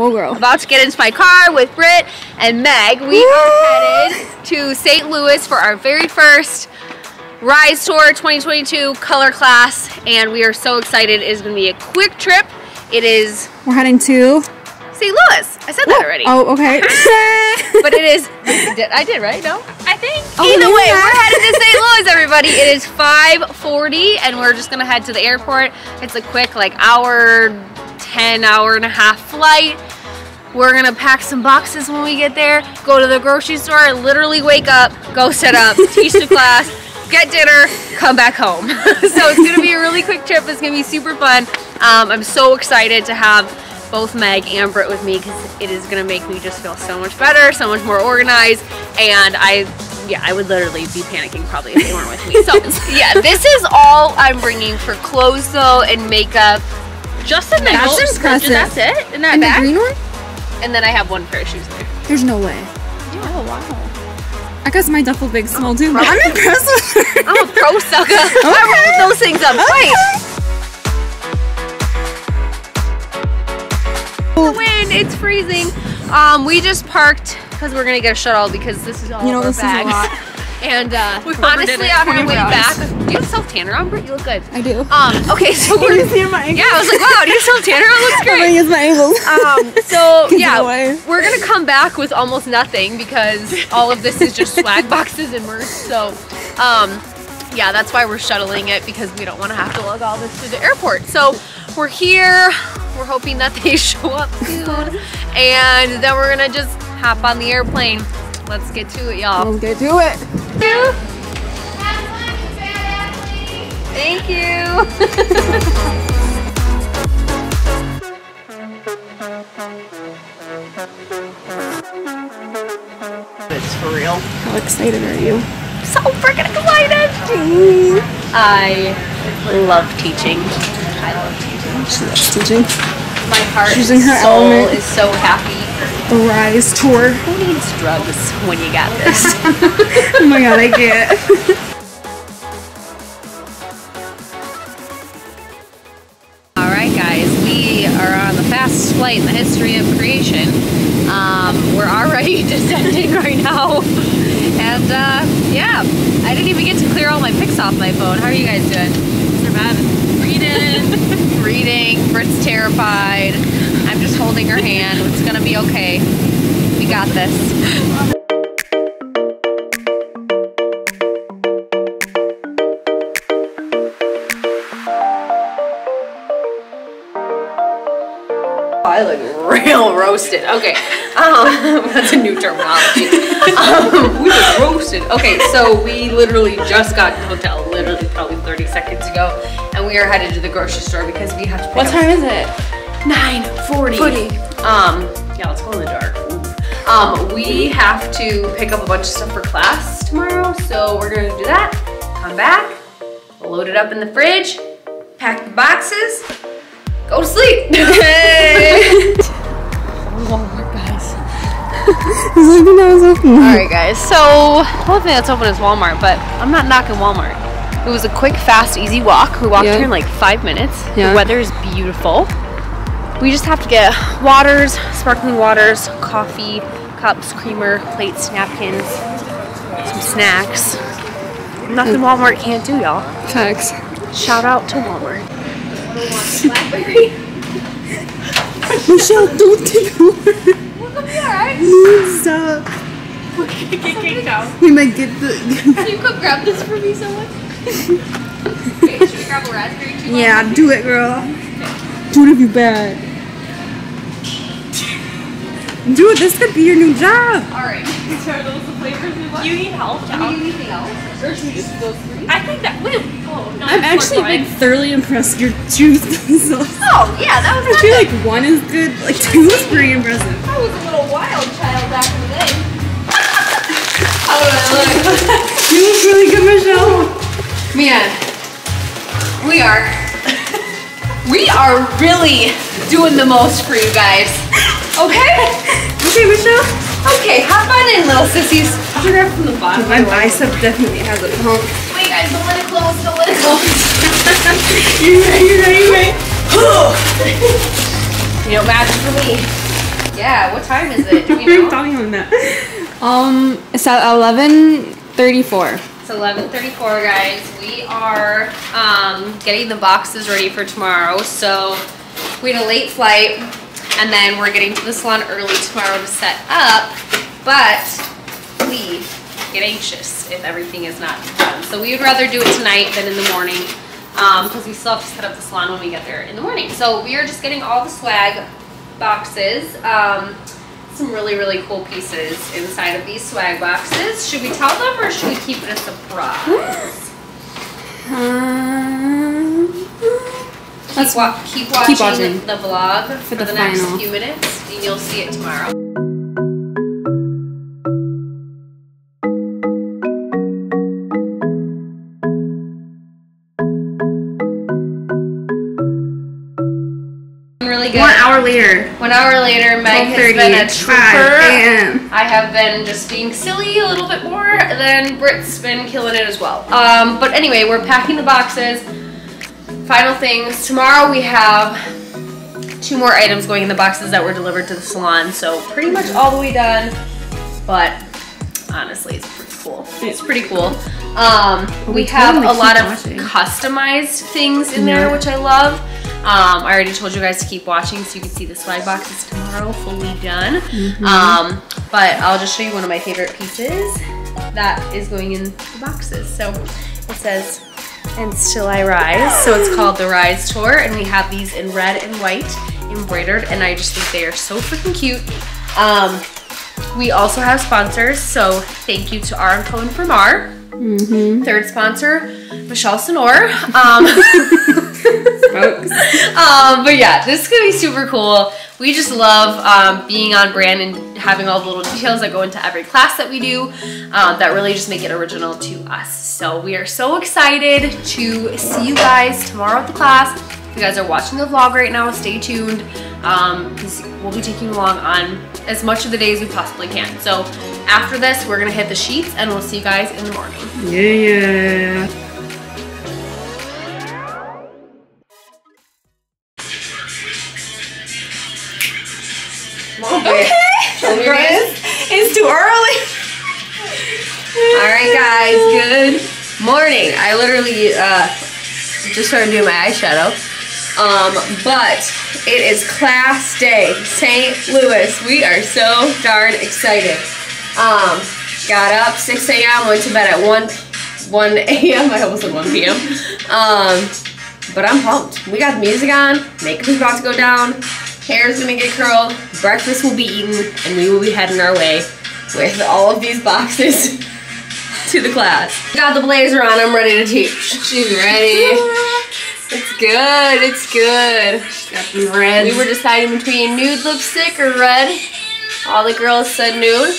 We'll grow. About to get into my car with Britt and Meg. We are headed to St. Louis for our very first Rise Tour 2022 color class, and we are so excited. It is going to be a quick trip. It is. We're heading to St. Louis. I said that already. Oh, okay. But it is. I did, right? No? I think. Oh, either way, we're headed to St. Louis, everybody. It is 5:40, and we're just going to head to the airport. It's a quick, like, hour and a half flight. We're gonna pack some boxes when we get there, go to the grocery store, literally wake up, go set up, teach the class, get dinner, come back home. So it's gonna be a really quick trip. It's gonna be super fun. I'm so excited to have both Meg and Britt with me because it is gonna make me just feel so much better, so much more organized, and I would literally be panicking probably if they weren't with me. So yeah, this is all I'm bringing for clothes though and makeup. Just in the that's it? In that in bag? The green one? And then I have one pair of shoes there. There's no way. Yeah. Oh, wow. I guess my duffel bag's small too. But I'm impressed with her. I'm a pro sucker. Okay. I rolled those things up. Wait. The wind, it's freezing. We just parked because we're gonna get a shuttle because this is all of our bags. And honestly, on our way back, do you have self-tanner on, Britt? You look good. I do. Okay, so we're yeah, I was like, wow, do you have self-tanner on? Looks great. I'm gonna use my ankles. So yeah, we're gonna come back with almost nothing because all of this is just swag boxes and merch. So yeah, that's why we're shuttling it because we don't want to have to lug all this to the airport. So we're here. We're hoping that they show up soon, and then we're gonna just hop on the airplane. Let's get to it, y'all. Let's get to it. Thank you. It's for real. How excited are you? So freaking excited! I love teaching. I love teaching. She loves teaching. My heart and soul is so happy. The Rise Tour. Who needs drugs when you got this? Oh my god, I get it. Alright guys, we are on the fastest flight in the history of creation. We're already descending right now. And yeah, I didn't even get to clear all my pics off my phone. How are you guys doing? Surviving. Reading. Reading. Britt's terrified. I'm just holding her hand. It's gonna be okay. We got this. I look real roasted. Okay, that's a new terminology. We were roasted. Okay, so we literally just got to the hotel, literally probably 30 seconds ago, and we are headed to the grocery store because we have to pick up. What time is it? 9:40. Yeah, let's go in the dark. We have to pick up a bunch of stuff for class tomorrow, so we're gonna do that. Come back, load it up in the fridge, pack the boxes, go to sleep. Hey. Oh, guys. Alright guys, so the only thing that's open is Walmart, but I'm not knocking Walmart. It was a quick, fast, easy walk. We walked here in like 5 minutes. The weather is beautiful. We just have to get waters, sparkling waters, coffee, cups, creamer, plates, napkins, some snacks. Nothing Walmart can't do, y'all. Thanks. Shout out to Walmart. Michelle, don't take the word. We'll be alright. Stop. We might get the... Can you go grab this for me, someone? Wait, should we grab a raspberry too? Yeah, do it, girl. Do it if you bad. Dude, this could be your new job. Alright. So are those the flavors we want? Do you need help? Do you need anything else? Or should we just do those three? I think that we I'm actually been thoroughly impressed your juice results. Oh yeah, that was I feel like one is good, like two is pretty impressive. I was a little wild child back in the day. Oh look. You look really good, Michelle. Man. We are really doing the most for you guys. Okay? Okay, Michelle? Okay, hop on in, little sissies. I'll grab from the bottom. My bicep definitely has a pump. Wait, guys, don't let it close, don't let it close. You're right. You know, magic for me Yeah, what time is it? Do we know? Telling him that. It's at 11:34. It's 11:34, guys. We are getting the boxes ready for tomorrow. So we had a late flight, and then we're getting to the salon early tomorrow to set up. But we get anxious if everything is not done. So we would rather do it tonight than in the morning, because we still have to set up the salon when we get there in the morning. So we are just getting all the swag boxes. Some really, really cool pieces inside of these swag boxes. Should we tell them or should we keep it a surprise? Let's keep watching the vlog for the next few minutes, and you'll see it tomorrow. Really good. 1 hour later. 1 hour later, Meg has been a trooper. I have been just being silly a little bit more, then Britt's been killing it as well. But anyway, we're packing the boxes. Final things. Tomorrow we have 2 more items going in the boxes that were delivered to the salon, so pretty much all the way done. But honestly, it's pretty cool. It's pretty cool. We have a lot of customized things in there, which I love. I already told you guys to keep watching so you can see the swag boxes tomorrow fully done. But I'll just show you one of my favorite pieces that is going in the boxes. So it says, "And Still I Rise." So it's called the Rise Tour, and we have these in red and white embroidered, and I just think they are so freaking cute. We also have sponsors, so thank you to R&Co and Fremar. Third sponsor, Michelle Senour. But yeah, this is gonna be super cool. We just love being on brand and having all the little details that go into every class that we do that really just make it original to us. So we are so excited to see you guys tomorrow at the class. If you guys are watching the vlog right now, stay tuned, because we'll be taking you along on as much of the day as we possibly can. So after this, we're gonna hit the sheets, and we'll see you guys in the morning. Yeah. Okay. It's too early. Alright guys, good morning. I literally just started doing my eyeshadow. But it is class day, St. Louis. We are so darn excited. Got up 6 AM, went to bed at 1 AM. I almost said 1 PM. But I'm pumped. We got music on, makeup is about to go down. Hair's gonna get curled, breakfast will be eaten, and we will be heading our way with all of these boxes to the class. Got the blazer on, I'm ready to teach. She's ready. It's good, it's good. She's got the red. We were deciding between nude lipstick or red. All the girls said nude,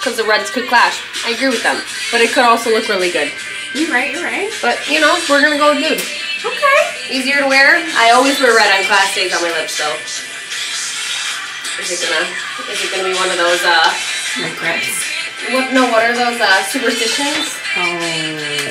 because the reds could clash. I agree with them, but it could also look really good. You're right, you're right. But, you know, we're gonna go with nude. Okay. Easier to wear. I always wear red on class days on my lips, so. Is it gonna be one of those regrets? What? No, what are those superstitions? Oh.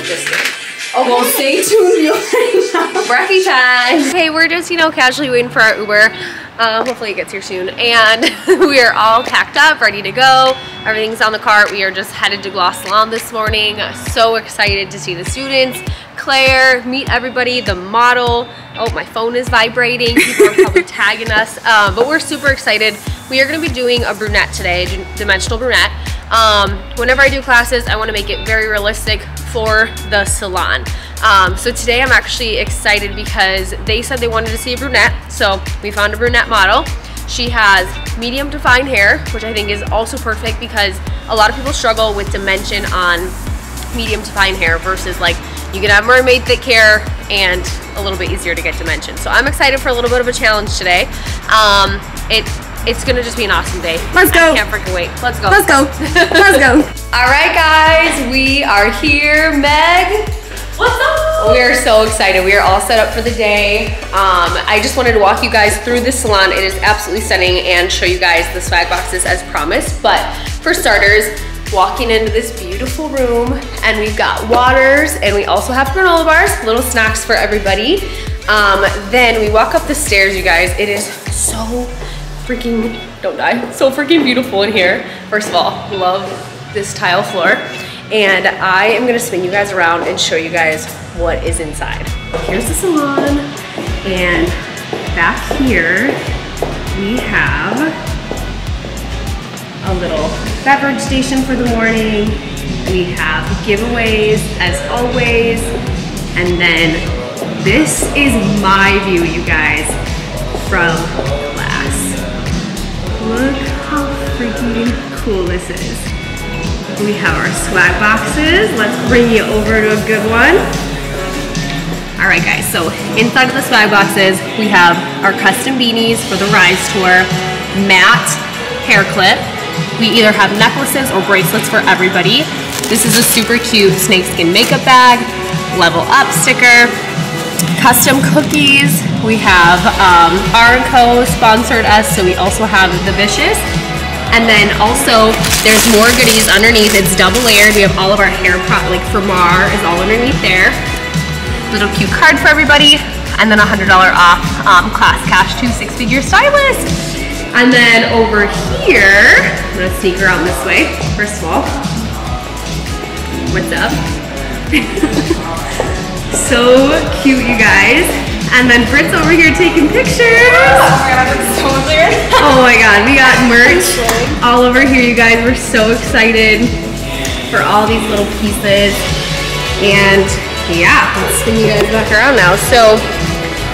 Just kidding. Oh, well, stay tuned. Breakfast time. Hey, we're just, you know, casually waiting for our Uber. Hopefully it gets here soon. And we are all packed up, ready to go. Everything's on the cart. We are just headed to Gloss Salon this morning. So excited to see the students. Claire, meet everybody, the model. Oh, my phone is vibrating. People are probably tagging us. But we're super excited. We are going to be doing a brunette today, dimensional brunette. Whenever I do classes, I want to make it very realistic for the salon. So today I'm actually excited because they said they wanted to see a brunette. So we found a brunette model. She has medium to fine hair, which I think is also perfect because a lot of people struggle with dimension on medium to fine hair versus, like, you can have mermaid thick hair and a little bit easier to get dimension. So I'm excited for a little bit of a challenge today. It's gonna just be an awesome day. Let's go. I can't freaking wait. Let's go. Let's go. Let's go. All right, guys, we are here. Meg, what's up? We are so excited. We are all set up for the day. I just wanted to walk you guys through the salon. It is absolutely stunning, and show you guys the swag boxes as promised. But for starters, walking into this beautiful room, and we've got waters, and we also have granola bars, little snacks for everybody. Then we walk up the stairs, you guys. It is so freaking don't die. So freaking beautiful in here. First of all, love this tile floor. And I am gonna spin you guys around and show you guys what is inside. Here's the salon, and back here we have a little beverage station for the morning. We have giveaways as always, and then this is my view, you guys, from glass. Look how freaking cool this is. We have our swag boxes. Let's bring you over to a good one. All right, guys, so inside of the swag boxes, we have our custom beanies for the Rise Tour, matte hair clip. We either have necklaces or bracelets for everybody. This is a super cute snakeskin makeup bag, level up sticker, custom cookies. We have R&Co sponsored us, so we also have the Vicious. And then also, there's more goodies underneath. It's double layered. We have all of our hair prop, like Fremar is all underneath there. Little cute card for everybody. And then $100 off class cash to Six Figure Stylist. And then over here, I'm gonna sneak around this way. First of all, what's up? So cute, you guys. And then Britt's over here taking pictures. Oh my god, it's so weird. Oh my god, we got merch all over here, you guys. We're so excited for all these little pieces. And yeah, let's spin you guys back around now. So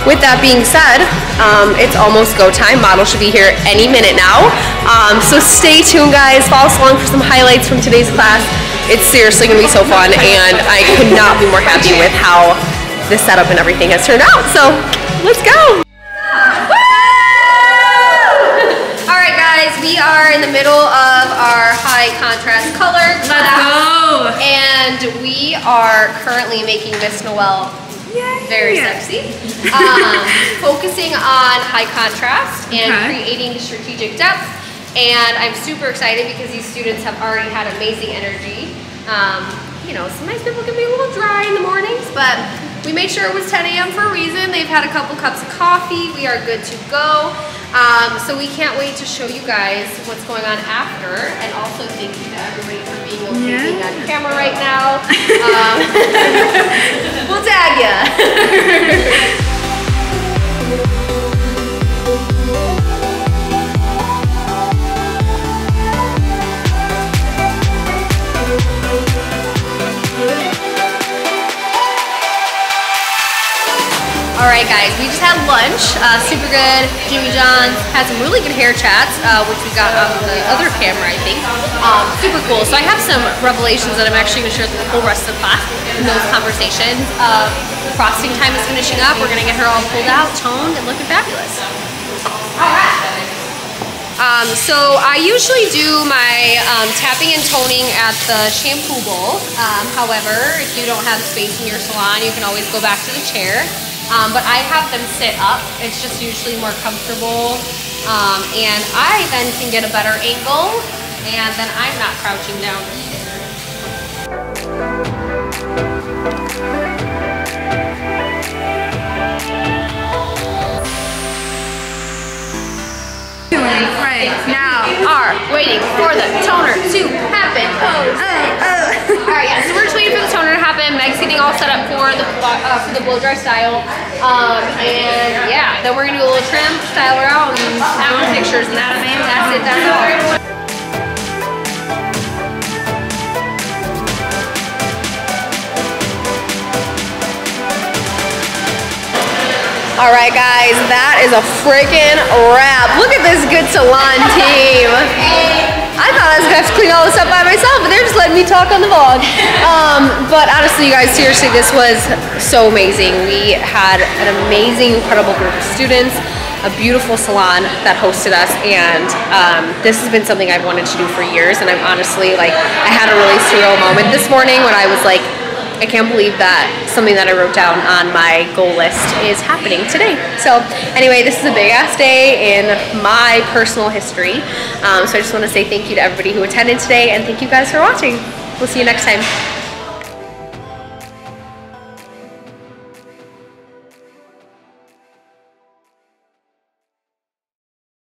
with that being said, it's almost go time. Model should be here any minute now. So stay tuned, guys. Follow us along for some highlights from today's class. It's seriously gonna be so fun, and I could not be more happy with how the setup and everything has turned out. So let's go. Woo! All right, guys, we are in the middle of our high contrast color class, and we are currently making Miss Noelle very sexy, focusing on high contrast and creating strategic depth. And I'm super excited because these students have already had amazing energy. You know, sometimes people can be a little dry in the mornings, but we made sure it was 10 a.m. for a reason. They've had a couple cups of coffee. We are good to go. So we can't wait to show you guys what's going on after. And also thank you to everybody for being being on camera right now. We'll tag ya. Alright guys, we just had lunch, super good. Jimmy John had some really good hair chats, which we got on the other camera, I think. Super cool. So I have some revelations that I'm actually going to share with the whole rest of the class in those conversations. Frosting time is finishing up. We're going to get her all pulled out, toned, and looking fabulous. Alright. So I usually do my tapping and toning at the shampoo bowl. However, if you don't have space in your salon, you can always go back to the chair. But I have them sit up. It's just usually more comfortable. And I then can get a better angle, and then I'm not crouching down either. Right now are waiting for the toner to happen. All right, yeah, so we're just waiting for the toner to happen. Meg's getting all set up for the blow dry style. And yeah, then we're gonna do a little trim, style her out, and have pictures, and that's it, that's all. All right, guys, that is a freaking wrap. Look at this good salon team. I thought I was gonna have to clean all this up by myself, but they're just letting me talk on the vlog. But honestly, you guys, seriously, this was so amazing. We had an amazing, incredible group of students, a beautiful salon that hosted us, and this has been something I've wanted to do for years, and I'm honestly, like, I had a really surreal moment this morning when I was like, I can't believe that something that I wrote down on my goal list is happening today. So anyway, this is a big ass day in my personal history. So I just want to say thank you to everybody who attended today, and thank you guys for watching. We'll see you next time.